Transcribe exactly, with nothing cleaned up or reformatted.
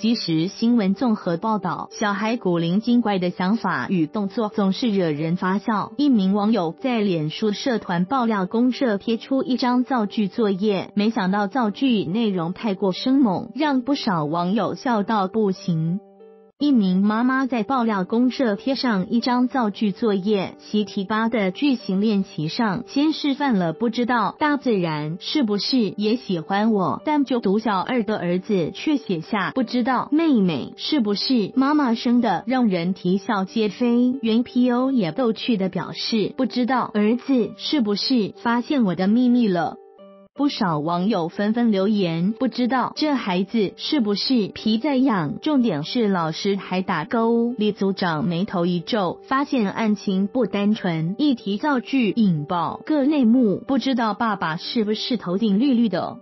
即时新闻综合报道，小孩古灵精怪的想法与动作总是惹人发笑。一名网友在脸书社团爆料公社贴出一张造句作业，没想到造句内容太过生猛，让不少网友笑到不行。一名妈妈在爆料公社贴上一张造句作业习题八的句型练习上，先示范了不知道大自然是不是也喜欢我，但就读小二的儿子却写下不知道妹妹是不是妈妈生的，让人啼笑皆非。原 P O 也逗趣的表示不知道儿子是不是发现我的秘密了。不少网友纷纷留言，不知道这孩子是不是皮在痒，重点是老师还打勾。李组长眉头一皱，发现案情不单纯，一题造句引爆各内幕，不知道爸爸是不是头顶绿绿的。